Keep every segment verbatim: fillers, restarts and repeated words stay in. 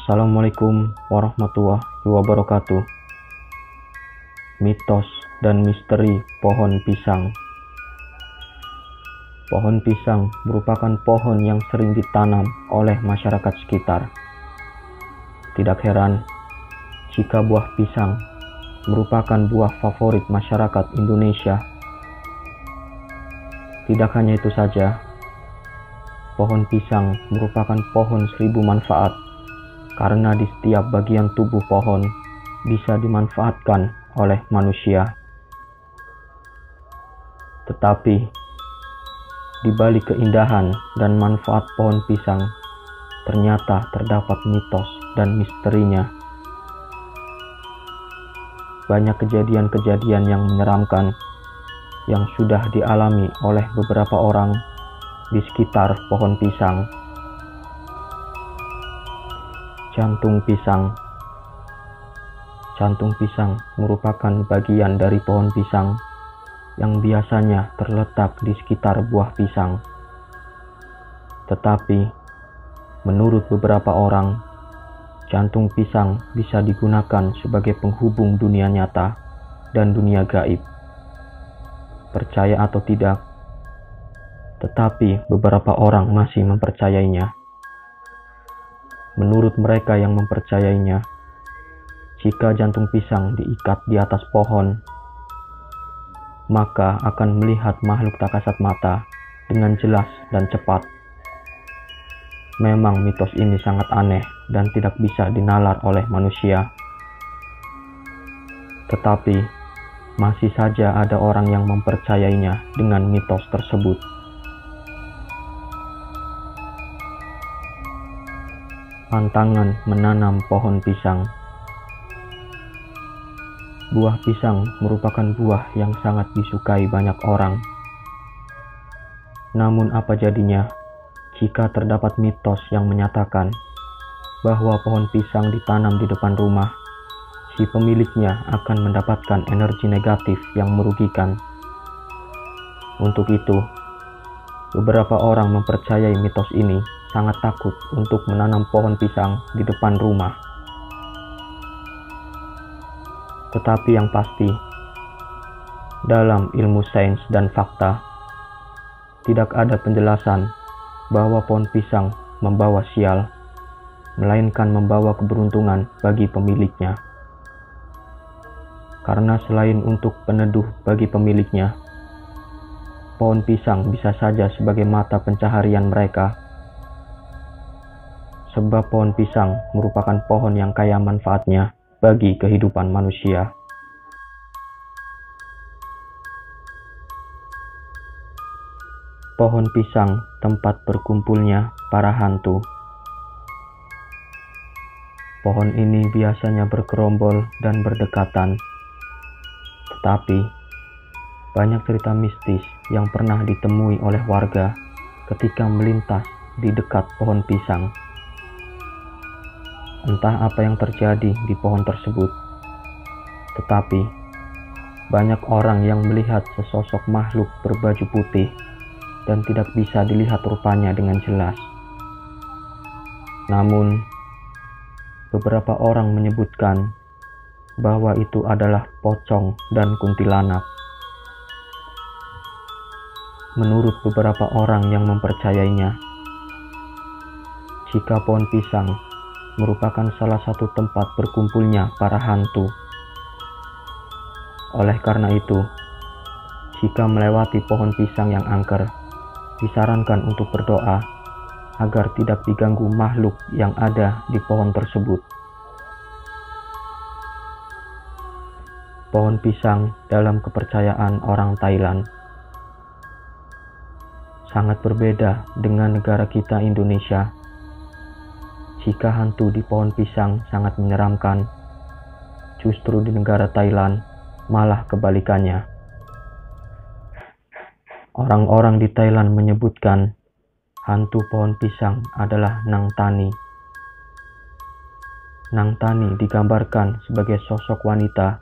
Assalamualaikum warahmatullahi wabarakatuh. Mitos dan misteri pohon pisang. Pohon pisang merupakan pohon yang sering ditanam oleh masyarakat sekitar. Tidak heran jika buah pisang merupakan buah favorit masyarakat Indonesia. Tidak hanya itu saja, pohon pisang merupakan pohon seribu manfaat karena di setiap bagian tubuh pohon bisa dimanfaatkan oleh manusia. Tetapi, di balik keindahan dan manfaat pohon pisang, ternyata terdapat mitos dan misterinya. Banyak kejadian-kejadian yang menyeramkan yang sudah dialami oleh beberapa orang di sekitar pohon pisang. Jantung pisang. Jantung pisang merupakan bagian dari pohon pisang yang biasanya terletak di sekitar buah pisang. Tetapi, menurut beberapa orang, jantung pisang bisa digunakan sebagai penghubung dunia nyata dan dunia gaib. Percaya atau tidak, tetapi beberapa orang masih mempercayainya. Menurut mereka yang mempercayainya, jika jantung pisang diikat di atas pohon, maka akan melihat makhluk tak kasat mata dengan jelas dan cepat. Memang mitos ini sangat aneh dan tidak bisa dinalar oleh manusia. Tetapi, masih saja ada orang yang mempercayainya dengan mitos tersebut. Tantangan menanam pohon pisang. Buah pisang merupakan buah yang sangat disukai banyak orang. Namun apa jadinya jika terdapat mitos yang menyatakan bahwa pohon pisang ditanam di depan rumah, si pemiliknya akan mendapatkan energi negatif yang merugikan. Untuk itu, beberapa orang mempercayai mitos ini sangat takut untuk menanam pohon pisang di depan rumah. Tetapi yang pasti, dalam ilmu sains dan fakta, tidak ada penjelasan bahwa pohon pisang membawa sial, melainkan membawa keberuntungan bagi pemiliknya. Karena selain untuk peneduh bagi pemiliknya, pohon pisang bisa saja sebagai mata pencaharian mereka. Sebab pohon pisang merupakan pohon yang kaya manfaatnya bagi kehidupan manusia. Pohon pisang tempat berkumpulnya para hantu. Pohon ini biasanya bergerombol dan berdekatan. Tetapi, banyak cerita mistis yang pernah ditemui oleh warga ketika melintas di dekat pohon pisang. Entah apa yang terjadi di pohon tersebut, tetapi banyak orang yang melihat sesosok makhluk berbaju putih dan tidak bisa dilihat rupanya dengan jelas. Namun, beberapa orang menyebutkan bahwa itu adalah pocong dan kuntilanak. Menurut beberapa orang yang mempercayainya, jika pohon pisang merupakan salah satu tempat berkumpulnya para hantu. Oleh karena itu, jika melewati pohon pisang yang angker, disarankan untuk berdoa agar tidak diganggu makhluk yang ada di pohon tersebut. Pohon pisang dalam kepercayaan orang Thailand sangat berbeda dengan negara kita Indonesia. Jika hantu di pohon pisang sangat menyeramkan, justru di negara Thailand malah kebalikannya. Orang-orang di Thailand menyebutkan hantu pohon pisang adalah Nang Tani. Nang Tani digambarkan sebagai sosok wanita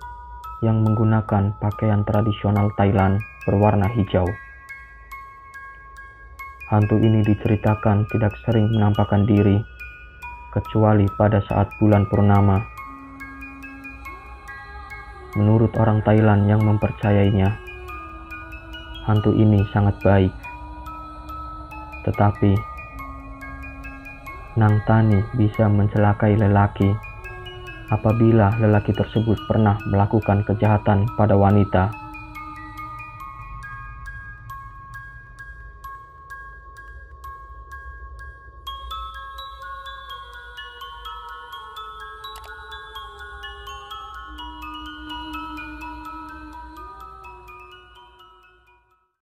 yang menggunakan pakaian tradisional Thailand berwarna hijau. Hantu ini diceritakan tidak sering menampakkan diri kecuali pada saat bulan purnama. Menurut orang Thailand yang mempercayainya, hantu ini sangat baik. Tetapi, Nang Tani bisa mencelakai lelaki apabila lelaki tersebut pernah melakukan kejahatan pada wanita.